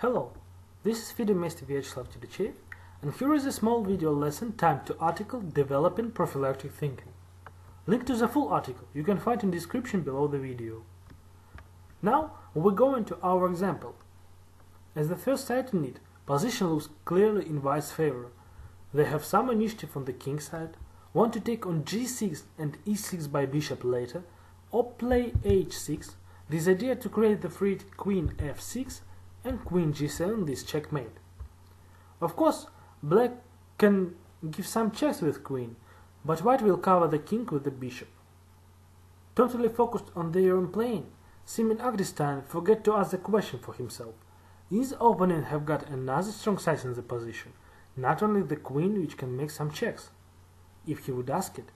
Hello, this is FIDE Master Vyacheslav Telichev, and here is a small video lesson timed to article Developing Prophylactic Thinking. Link to the full article you can find in description below the video. Now we go into our example. As the first side in it, position looks clearly in White's favor. They have some initiative on the king side, want to take on g6 and e6 by bishop later, or play h6, this idea to create the freed queen f6 and queen g7 this checkmate. Of course, black can give some checks with queen, but white will cover the king with the bishop. Totally focused on their own playing, Simon Agrestan forget to ask the question for himself. His opponent have got another strong side in the position, not only the queen which can make some checks. If he would ask it,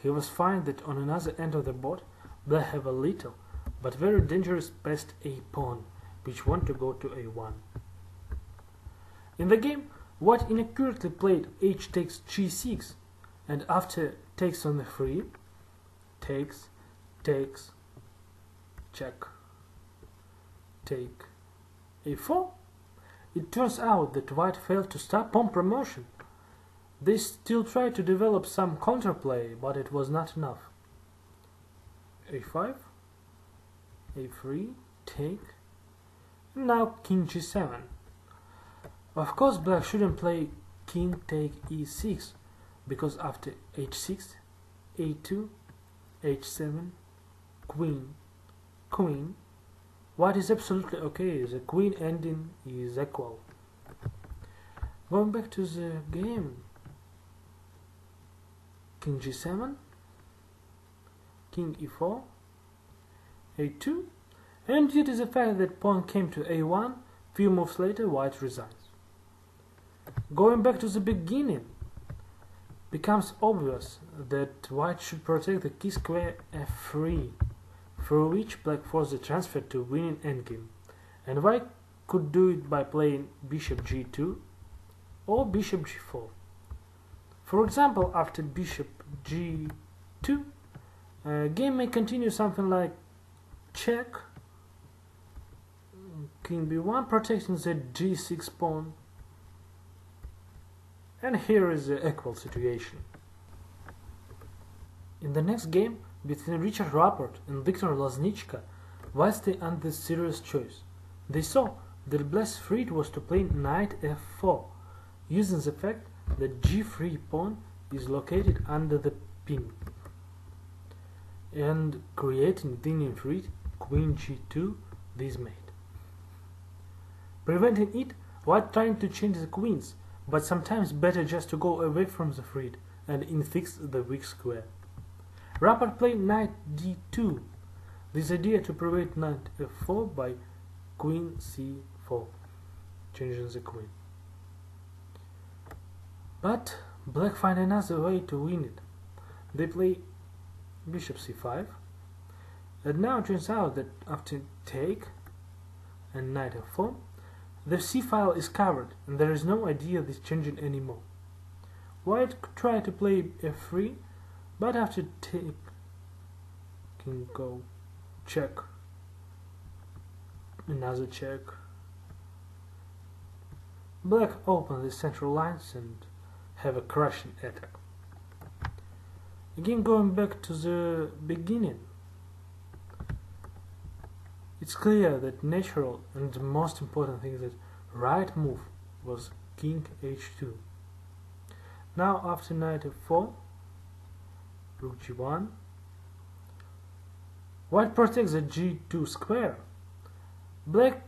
he would find that on another end of the board black have a little, but very dangerous pest a pawn, which want to go to a1. In the game, white inaccurately played h takes g6, and after takes on the free, takes, check, take a4. It turns out that white failed to stop pawn promotion. They still tried to develop some counterplay, but it was not enough. a5, a3, take, now king g7. Of course black shouldn't play king take e6, because after h6, a2, h7, queen, white is absolutely okay, the queen ending is equal. Going back to the game, king g7, king e4, a2, and due to the fact that pawn came to a1, few moves later white resigns. Going back to the beginning, becomes obvious that white should protect the key square f3, through which black forced the transfer to winning endgame, and white could do it by playing bishop g2 or bishop g4. For example, after bishop g2, game may continue something like check, king b1 protecting the g6 pawn, and here is the equal situation. In the next game between Richard Rapport and Viktor Laznica, white stayed under serious choice. They saw that black's freed was to play knight f4, using the fact that g3 pawn is located under the pin, and creating within freed queen g2 this mate. Preventing it, white trying to change the queens, but sometimes better just to go away from the freed and infix the weak square. Rapport played knight d2, this idea to prevent knight f4 by queen c4, changing the queen. But black find another way to win it. They play bishop c5, and now it turns out that after take and knight f4, the c-file is covered and there is no idea of this changing anymore. White could try to play f3, but after take, king go, check, another check. Black opens the central lines and have a crushing attack. Again, going back to the beginning, it's clear that natural and the most important thing that right move was king h2. Now after knight f4, rook g1, white protects the g2 square. Black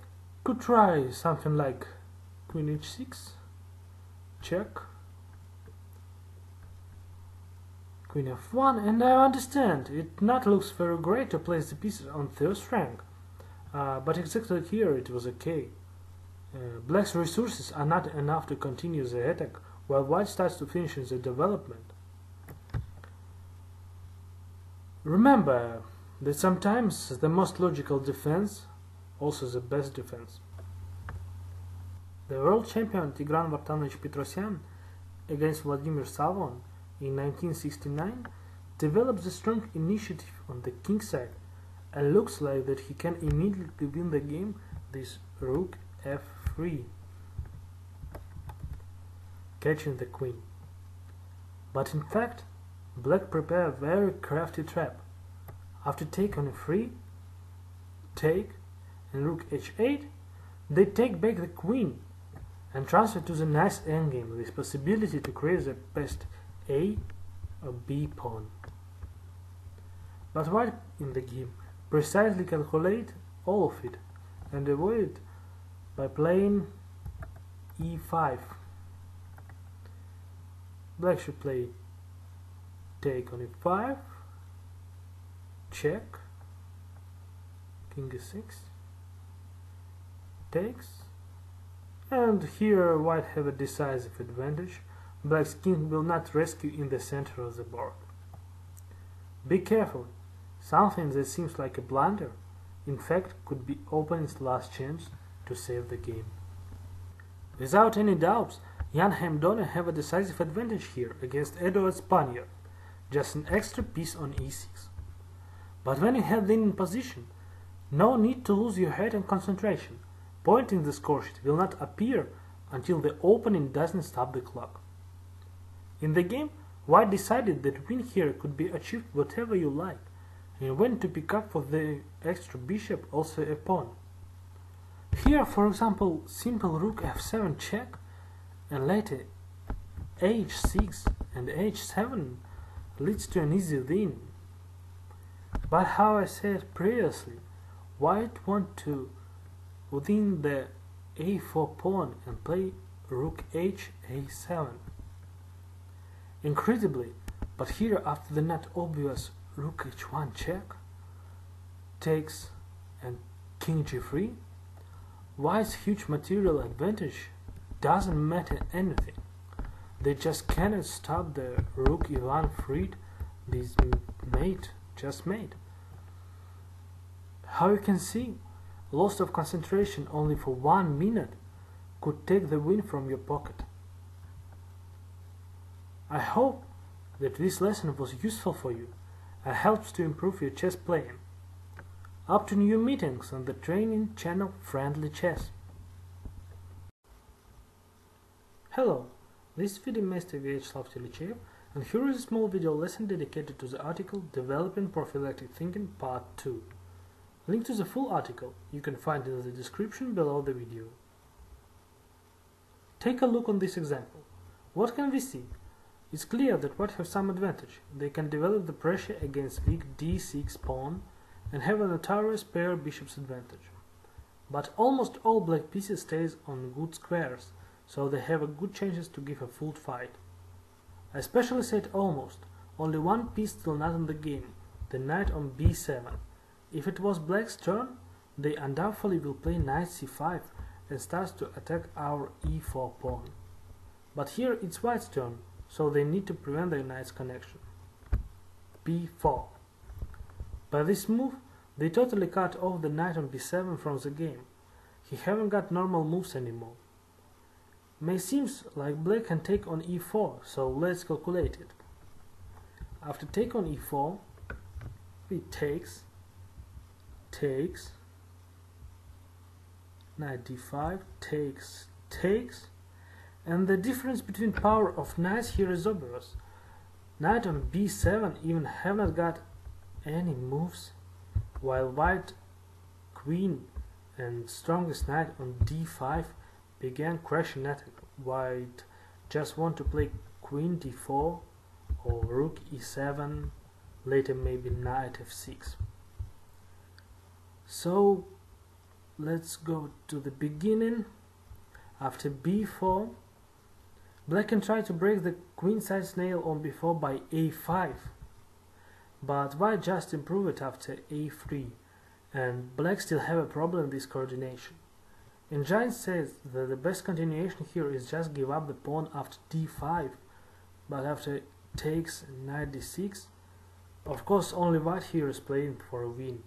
could try something like queen h6, check, queen f1, and I understand, it not looks very great to place the pieces on first rank, but exactly here it was okay. Black's resources are not enough to continue the attack, while white starts to finish the development. Remember that sometimes the most logical defense, also the best defense. The world champion Tigran Vartanovich Petrosian against Vladimir Savon in 1969 develops a strong initiative on the king side, and looks like that he can immediately win the game this rook f3. free, catching the queen. But in fact, black prepared a very crafty trap. After taking a free, take, and rook h8, they take back the queen and transfer to the nice endgame with possibility to create the best a or b pawn. But white in the game precisely calculate all of it and avoid it by playing e5. Black should play take on e5, check, king e6, takes, and here white have a decisive advantage. Black's king will not rescue in the center of the board. Be careful, something that seems like a blunder, in fact, could be opponent's last chance to save the game. Without any doubts, Jan Hein Donner have a decisive advantage here against Eduard Spanier, just an extra piece on e6. But when you have them in position, no need to lose your head and concentration. Pointing the score sheet will not appear until the opening doesn't stop the clock. In the game, white decided that win here could be achieved whatever you like, and when to pick up for the extra bishop also a pawn. Here, for example, simple rook f7 check, and later h6 and h7 leads to an easy win. But how I said previously, white want to win the a4 pawn and play rook h a7. Incredibly, but here after the not obvious rook h1 check, takes and king g3, white's huge material advantage doesn't matter anything. They just cannot stop the rook Ivan freed this mate just made. How you can see, loss of concentration only for 1 minute could take the win from your pocket. I hope that this lesson was useful for you and helps to improve your chess playing. Up to new meetings on the training channel Friendly Chess. Hello, this is FIDE Master Vyacheslav Telichev, and here is a small video lesson dedicated to the article Developing Prophylactic Thinking Part 2. Link to the full article you can find in the description below the video. Take a look on this example. What can we see? It's clear that white have some advantage. They can develop the pressure against weak d6 pawn and have a notorious pair bishop's advantage. But almost all black pieces stays on good squares, so they have a good chances to give a full fight. I especially said almost, only one piece still not in the game, the knight on b7. If it was black's turn, they undoubtedly will play knight c5 and starts to attack our e4 pawn. But here it's white's turn, so they need to prevent the knight's connection. b4. By this move, they totally cut off the knight on b7 from the game. He haven't got normal moves anymore. May seems like black can take on e4, so let's calculate it. After take on e4, he takes, takes, knight d5, takes, takes, and the difference between power of knights here is obvious. Knight on b7 even haven't got any moves, while white queen and strongest knight on d5 began crashing attack. White just want to play queen d4 or rook e7, later maybe knight f6. So let's go to the beginning. After b4, black can try to break the queenside snail on b4 by a5, but white just improve it after a3, and black still have a problem with coordination. And Giant says that the best continuation here is just give up the pawn after d5, but after takes knight d6, of course only white here is playing for a win.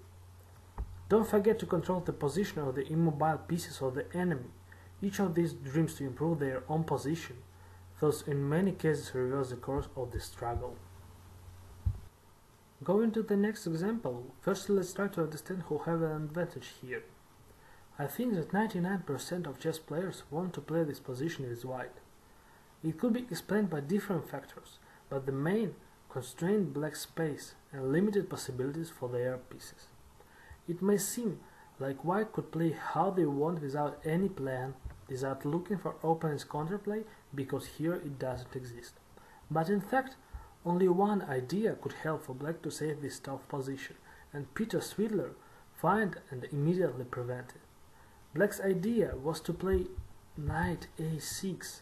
Don't forget to control the position of the immobile pieces of the enemy. Each of these dreams to improve their own position, thus in many cases reverse the course of the struggle. Going to the next example, first let's try to understand who have an advantage here. I think that 99% of chess players want to play this position with white. It could be explained by different factors, but the main constrained black space and limited possibilities for their pieces. It may seem like white could play how they want without any plan, without looking for opponent's counterplay, because here it doesn't exist. But in fact, only one idea could help for black to save this tough position, and Peter Swidler find and immediately prevent it. Black's idea was to play knight a6,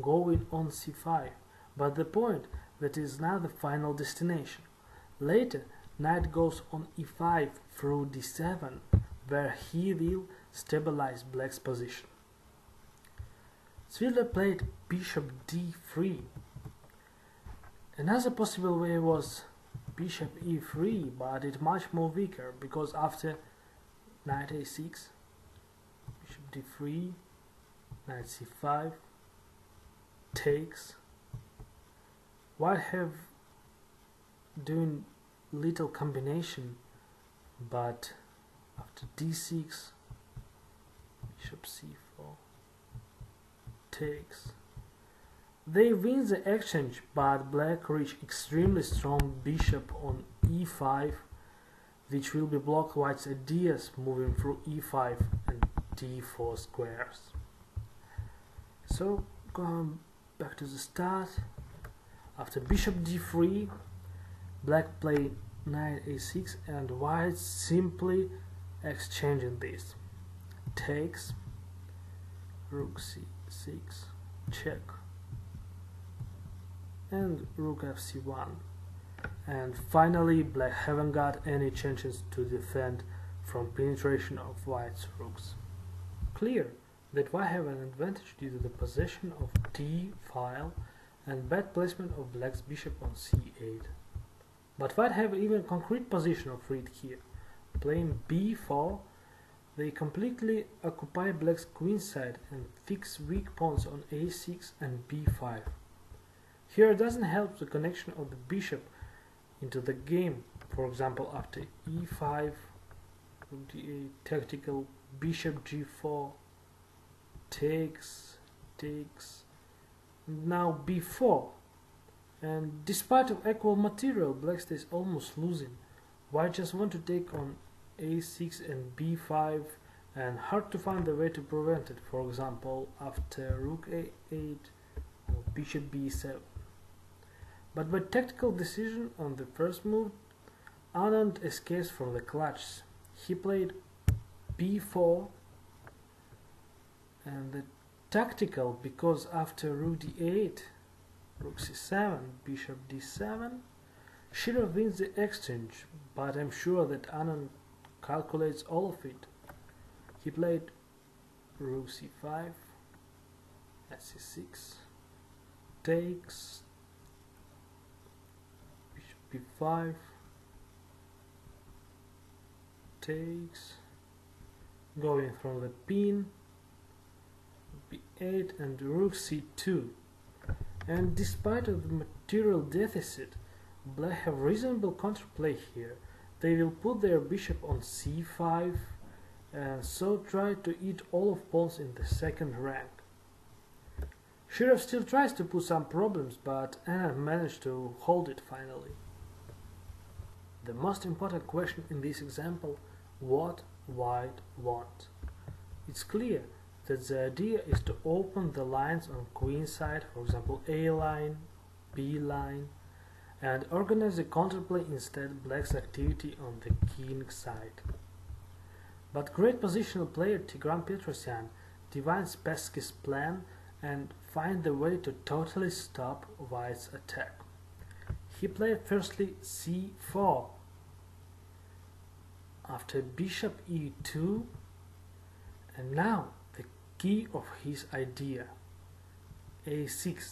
going on c5, but the point that is now the final destination. Later, knight goes on e5 through d7, where he will stabilize black's position. Swidler played bishop d3. Another possible way was bishop e3, but it's much more weaker, because after knight a6, bishop d3, knight c5, takes, white have doing little combination, but after d6, bishop c4, takes. They win the exchange, but black reach extremely strong bishop on e5, which will be block white's ideas moving through e5 and d4 squares. So, going back to the start, after bishop d3, black play knight a6 and white simply exchanging this. Takes, rook c6, check, and rook fc1, and finally black haven't got any chances to defend from penetration of white's rooks. Clear that white have an advantage due to the possession of d file and bad placement of black's bishop on c8. But white have even concrete position of threat here. Playing b4, they completely occupy black's queenside and fix weak pawns on a6 and b5. Here it doesn't help the connection of the bishop into the game, for example after e5, the tactical bishop g4, takes, takes, and now b4, and despite of equal material, black stays almost losing. White just want to take on a6 and b5, and hard to find a way to prevent it, for example after rook a8 or bishop b7. But by tactical decision on the first move, Anand escapes from the clutches. He played b4, and the tactical, because after rook d8, rook c7, bishop d7, Shirov wins the exchange, but I'm sure that Anand calculates all of it. He played rook c5, c6, takes, b5, takes, going from the pin, b8 and rook c2. And despite of the material deficit, black have reasonable counterplay here. They will put their bishop on c5 and so try to eat all of pawns in the second rank. Shirov still tries to put some problems, but Anand managed to hold it finally. The most important question in this example, what white wants. It's clear that the idea is to open the lines on queenside, for example a line, b line, and organize the counterplay instead black's activity on the king side. But great positional player Tigran Petrosian divines Pesky's plan and find the way to totally stop white's attack. He played firstly c4, after bishop e2, and now the key of his idea, a6,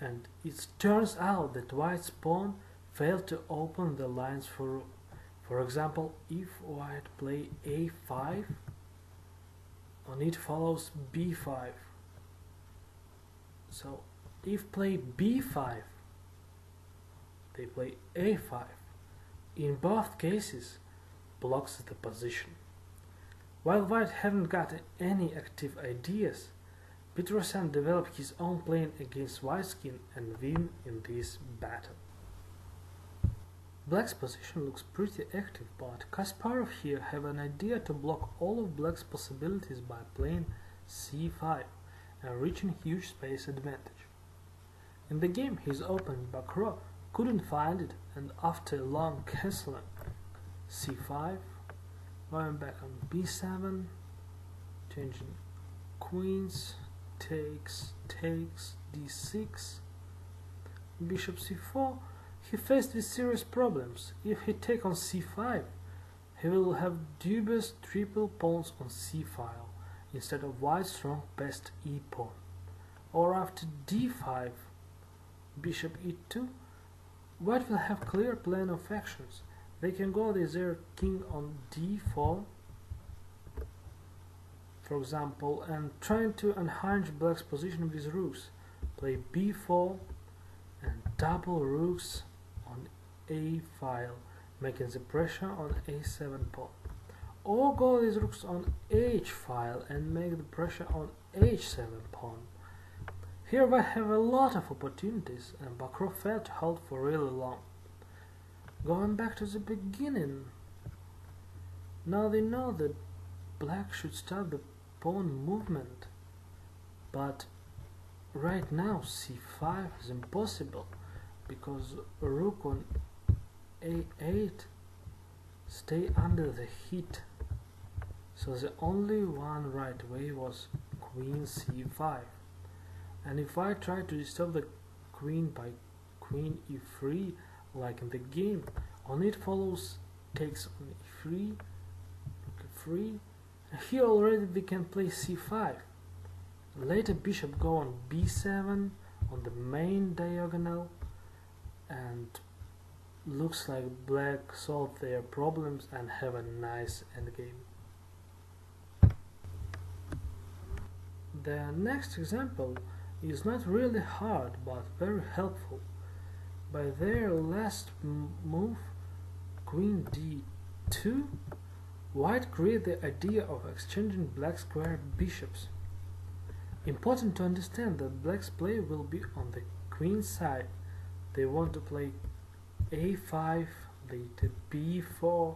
and it turns out that white's pawn failed to open the lines for rook. For example, if white play a5, on it follows b5. So if play b5, they play a5. In both cases, blocks the position. While White hadn't got any active ideas, Petrosian developed his own plan against Whiteskin and win in this battle. Black's position looks pretty active, but Kasparov here have an idea to block all of Black's possibilities by playing c5 and reaching huge space advantage. In the game his opponent Bacrot couldn't find it, and after a long castling, c5, going back on b7, changing queens, takes, d6, bishop c4, he faced with serious problems. If he takes on c5, he will have dubious triple pawns on c-file instead of white's strong best e-pawn. Or after d5, bishop e2, white will have clear plan of actions. They can go with their king on d4, for example, and trying to unhinge black's position with rooks. Play b4 and double rooks on a-file, making the pressure on a7 pawn. Or go with rooks on h-file and make the pressure on h7 pawn. Here we have a lot of opportunities, and Bacrot failed to hold for really long. Going back to the beginning, now they know that black should stop the pawn movement, but right now c5 is impossible because rook on a8 stay under the heat, so the only one right way was queen c5, and if I try to disturb the queen by queen e3 like in the game, on it follows takes on e3, rook e3, and here already they can play c5. Later bishop go on b7 on the main diagonal, and looks like black solved their problems and have a nice endgame. The next example is not really hard but very helpful. By their last move, queen d2, white created the idea of exchanging black's square bishops. Important to understand that black's play will be on the queen side. They want to play a5, later b4,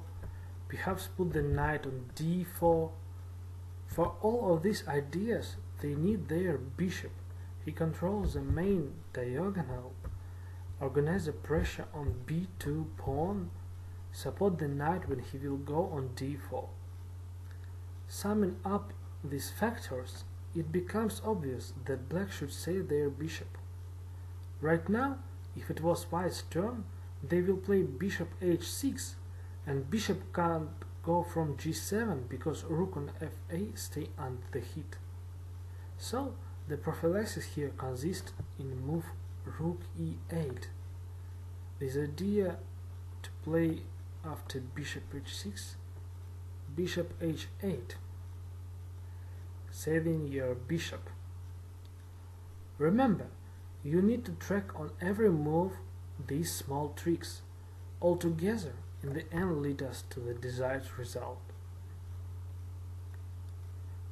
perhaps put the knight on d4. For all of these ideas they need their bishop. He controls the main diagonal, organize the pressure on b2 pawn, support the knight when he will go on d4. Summing up these factors, it becomes obvious that black should save their bishop. Right now, if it was white's turn, they will play bishop h6, and bishop can't go from g7 because rook on f8 stay under the heat. So the prophylaxis here consists in move rook e8. This idea to play after bishop h6, bishop h8, saving your bishop. Remember, you need to track on every move these small tricks. Altogether, in the end, lead us to the desired result.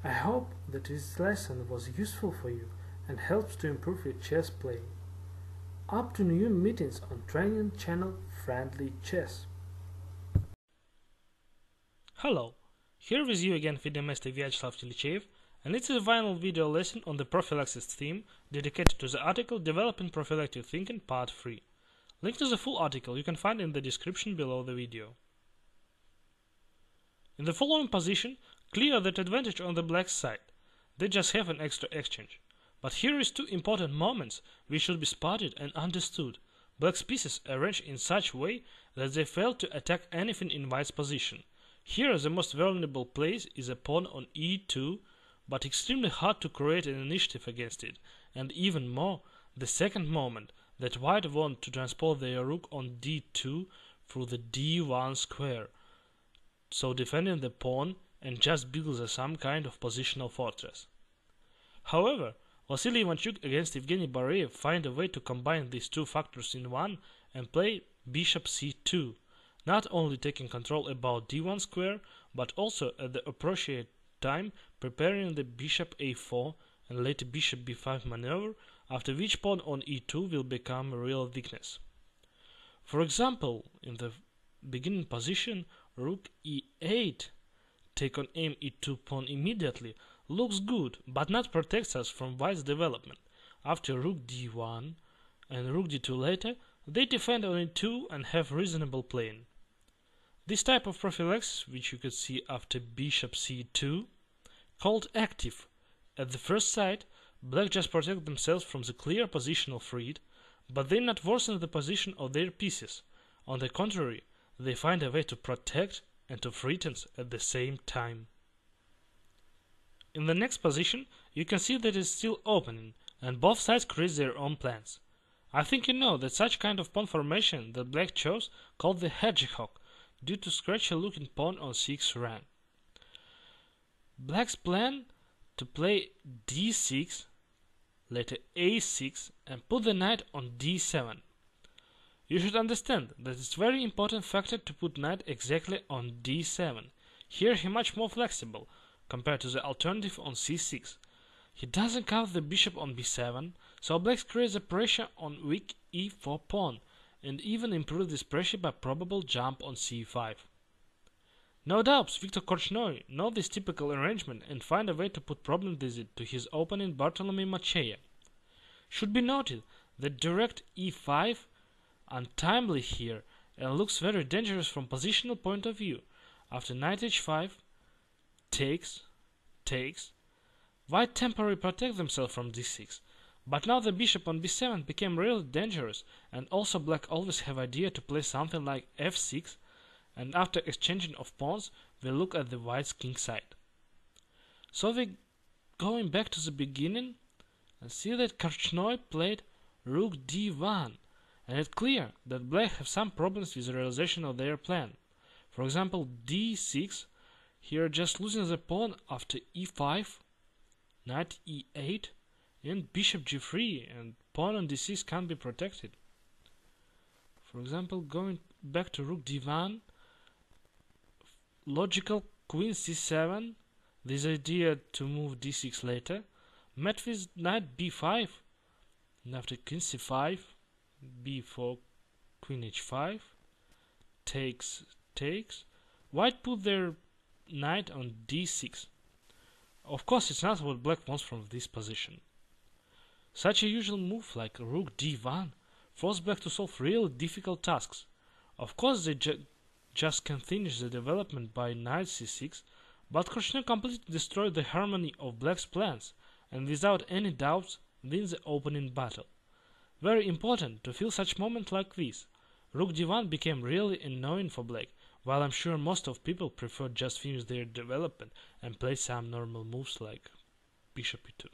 I hope that this lesson was useful for you and helps to improve your chess playing. Up to new meetings on training channel Friendly Chess. Hello, here with you again FIDE master Vyacheslav Telichev, and it's the final video lesson on the prophylaxis theme dedicated to the article Developing Prophylactic Thinking Part 3. Link to the full article you can find in the description below the video. In the following position, clear that advantage on the black side. They just have an extra exchange. But here is two important moments which should be spotted and understood. Black's pieces arranged in such way that they fail to attack anything in white's position. Here the most vulnerable place is a pawn on e2, but extremely hard to create an initiative against it, and even more, the second moment, that white want to transport their rook on d2 through the d1 square, so defending the pawn and just builds some kind of positional fortress. However, Vasily Ivanchuk against Evgeny Bareev find a way to combine these two factors in one and play bishop c2, not only taking control about d1 square, but also at the appropriate time preparing the bishop a4 and later bishop b5 maneuver, after which pawn on e2 will become a real weakness. For example, in the beginning position, rook e8, take on aim e2 pawn immediately, looks good, but not protects us from white's development. After rook d1 and rook d2 later, they defend on e2 and have reasonable playing. This type of prophylaxis, which you could see after bishop c2, called active. At the first sight, black just protect themselves from the clear positional threat, but they not worsen the position of their pieces. On the contrary, they find a way to protect and to threaten at the same time. In the next position, you can see that it's still opening, and both sides create their own plans. I think you know that such kind of pawn formation that black chose called the hedgehog, due to scratchy looking pawn on 6th rank. Black's plan to play d6, later a6, and put the knight on d7. You should understand that it's very important factor to put knight exactly on d7. Here he much more flexible compared to the alternative on c6. He doesn't count the bishop on b7, so black creates a pressure on weak e4 pawn and even improves this pressure by probable jump on c5. No doubts Viktor Korchnoi knows this typical arrangement and finds a way to put problems with it to his opponent Bartolome Machia. Should be noted that direct e5 untimely here and looks very dangerous from positional point of view. After knight h5, takes, white temporarily protect themselves from d6, but now the bishop on b7 became really dangerous, and also black always have idea to play something like f6, and after exchanging of pawns we look at the white's king side. So we going back to the beginning and see that Korchnoi played rook d1, and it's clear that black have some problems with the realization of their plan. For example, d6, here just losing the pawn after e5, knight e8, and bishop g3, and pawn on d6 can't be protected. For example, going back to rook d1, logical queen c7, this idea to move d6 later, met with knight b5, and after queen c5, b4, queen h5, takes, white put their knight on d6. Of course, it's not what black wants from this position. Such a usual move like rook d1 forces black to solve really difficult tasks. Of course, they just can finish the development by knight c6, but Korchnoi completely destroyed the harmony of black's plans and without any doubts wins the opening battle. Very important to feel such moments like this. Rook d1 became really annoying for black, while I'm sure most of people prefer just finish their development and play some normal moves like bishop e2.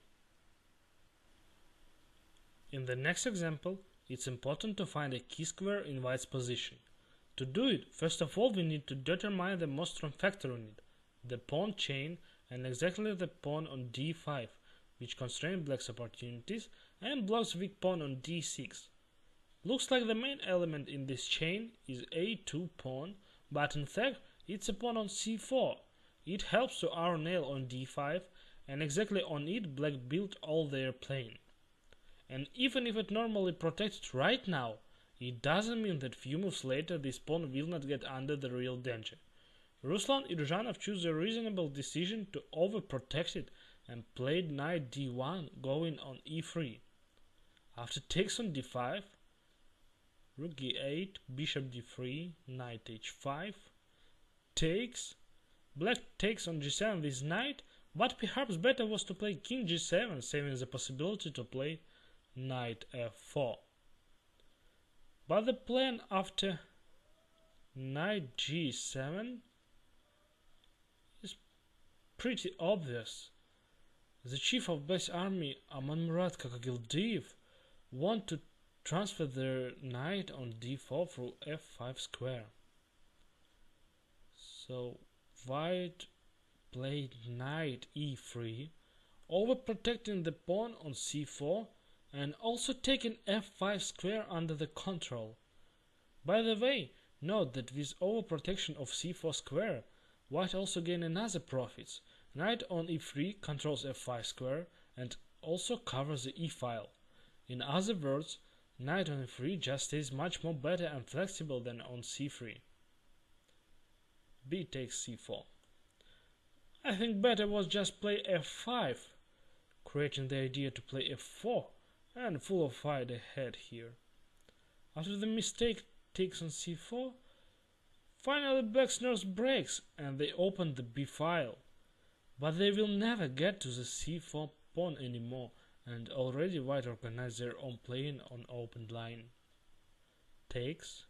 In the next example, it's important to find a key square in white's position. To do it, first of all we need to determine the most strong factor on it, the pawn chain, and exactly the pawn on d5, which constrains black's opportunities and blocks weak pawn on d6. Looks like the main element in this chain is a2 pawn, but in fact it's a pawn on c4. It helps to our nail on d5, and exactly on it black built all their plan. And even if it normally protected right now, it doesn't mean that few moves later this pawn will not get under the real danger. Ruslan Iruzhanov chose a reasonable decision to overprotect it and played knight d1 going on e3. After takes on d5, rook e8, bishop d3, knight h5, takes, black takes on g7 with knight, but perhaps better was to play king g7, saving the possibility to play knight f4. But the plan after knight g7 is pretty obvious. The chief of black's army, Aman Murad Kakagildiv, want to transfer their knight on d4 through f5 square. So white played knight e3, overprotecting the pawn on c4 and also taking f5 square under the control. By the way, note that with overprotection of c4 square, White also gained another profit. Knight on e3 controls f5 square and also covers the e-file. In other words, knight on e3 just is much more better and flexible than on c3. B takes c4. I think better was just play f5, creating the idea to play f4 and full of fight ahead here. After the mistake takes on c4, finally black's nerves breaks and they open the b file. But they will never get to the c4 pawn anymore, and already white organized their own playing on open line. Takes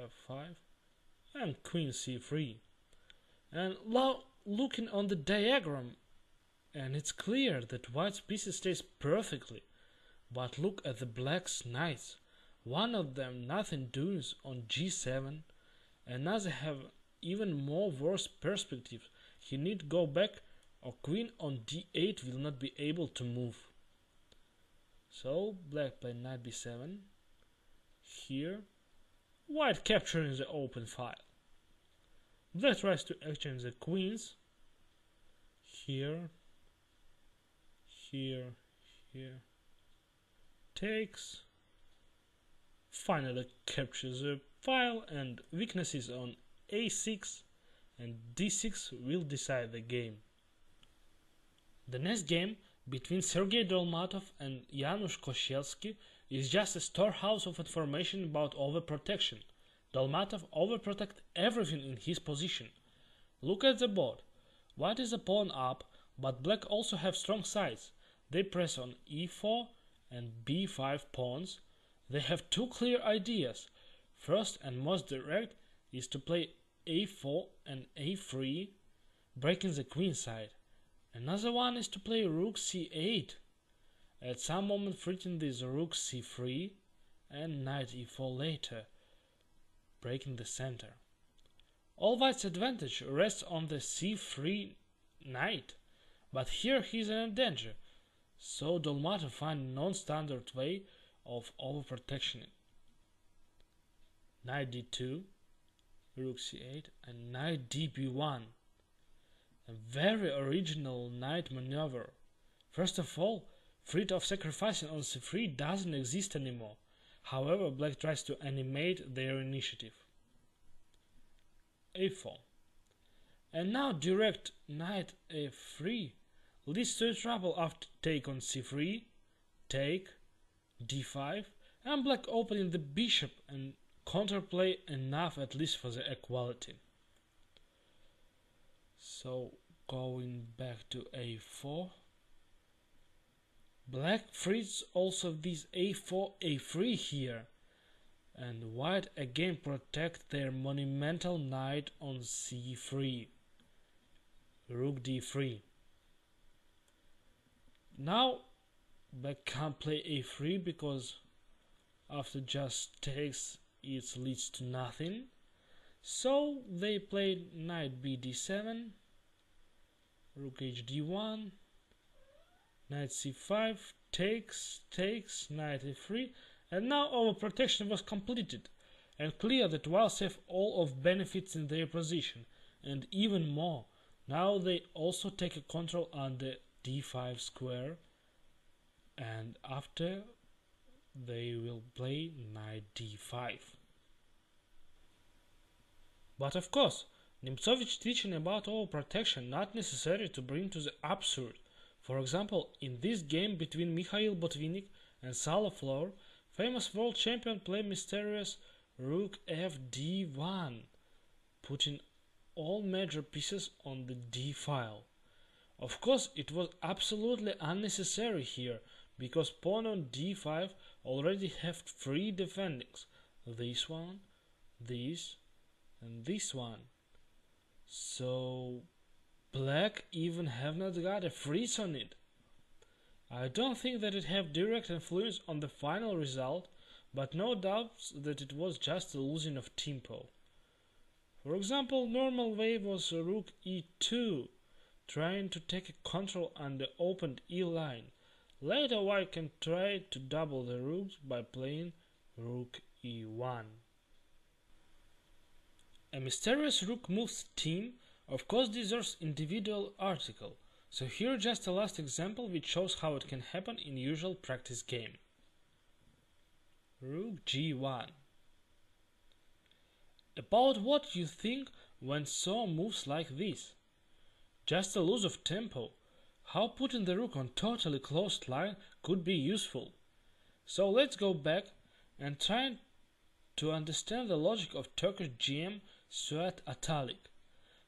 f5 and queen c3. And now looking on the diagram, and it's clear that white's pieces stays perfectly. But look at the black's knights. One of them nothing doing on g7, another have even more worse perspectives. He need go back or queen on d8 will not be able to move. So black play knight b7. Here white capturing the open file. Black tries to exchange the queens. Here, here, here. Takes. Finally captures the file, and weaknesses on a6 and d6 will decide the game. The next game between Sergei Dolmatov and Janusz Kosielski is just a storehouse of information about overprotection. Dolmatov overprotects everything in his position. Look at the board. White is a pawn up, but black also have strong sides. They press on e4 and b5 pawns. They have two clear ideas. First and most direct is to play a4 and a3, breaking the queen side. Another one is to play rook c8, at some moment threatening this rook c3 and knight e4 later, breaking the center. All white's advantage rests on the c3 knight, but here he is in danger, so Dolmatov finds a non-standard way of overprotection. Knight d2, rook c8 and knight db1. A very original knight maneuver. First of all, threat of sacrificing on c3 doesn't exist anymore. However, black tries to animate their initiative. a4. And now direct knight a3 leads to trouble after take on c3, take, d5, and black opening the bishop and counterplay enough at least for the equality. So going back to a4, black frees also this a4, a3 here, and white again protect their monumental knight on c3, rook d3. Now black can't play a3 because after just takes it leads to nothing. So they played knight bd7, rook hd1, knight c5, takes, takes, knight e3, and now overprotection was completed, and clear that whites have all of benefits in their position, and even more, now they also take a control under d5 square, and after they will play knight d5. But of course, Nimzovich teaching about overprotection not necessary to bring to the absurd. For example, in this game between Mikhail Botvinnik and Salo Flohr, famous world champion played mysterious rook fd1, putting all major pieces on the d file. Of course, it was absolutely unnecessary here, because pawn on d5 already have three defendings, this one, this, and this one. So black even have not got a freeze on it. I don't think that it have direct influence on the final result, but no doubts that it was just a losing of tempo. For example, normal way was rook e2, trying to take a control on the opened e line. Later white can try to double the rooks by playing rook e1. A mysterious rook moves team Of course deserves individual article, so here just a last example which shows how it can happen in usual practice game. Rook g1. About what you think when saw moves like this? Just a loss of tempo. How putting the rook on totally closed line could be useful. So let's go back and try to understand the logic of Turkish GM Suat Atalik.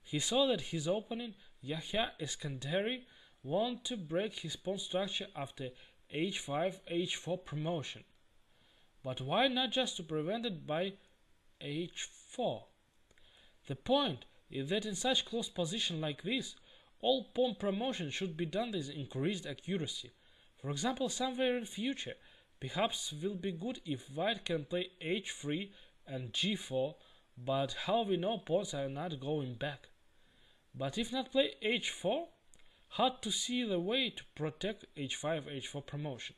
He saw that his opponent Yahya Eskandari wanted to break his pawn structure after h5, h4 promotion. But why not just to prevent it by h4? The point is that in such close position like this, all pawn promotion should be done with increased accuracy. For example, somewhere in future, perhaps will be good if White can play h3 and g4, but how we know pawns are not going back. But if not play h4, hard to see the way to protect h5, h4 promotion.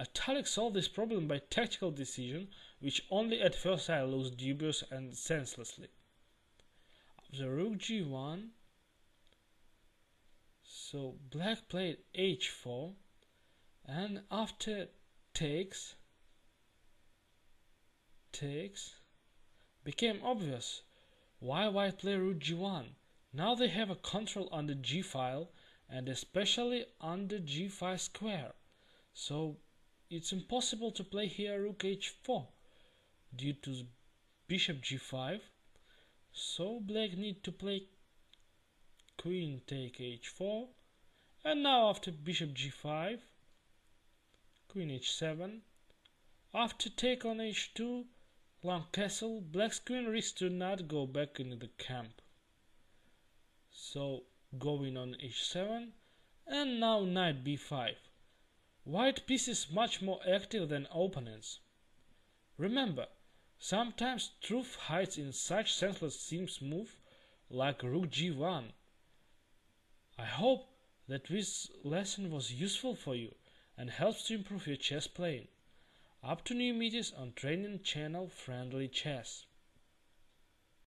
Atalik solved this problem by tactical decision, which only at first sight looks dubious and senselessly. The rook g1. So black played h4, and after takes, became obvious why white play rook g1. Now they have a control on the g file and especially on the g5 square. So it's impossible to play here rook h4 due to bishop g5. So black need to play queen take h4, and now after bishop g5, queen h7, after take on h2, long castle, black's queen risks to not go back into the camp. So going on h7, and now knight b5. White piece is much more active than opponents. Remember, sometimes truth hides in such senseless seems move like rook g1. I hope that this lesson was useful for you and helps to improve your chess playing. Up to new meetings on training channel Friendly Chess.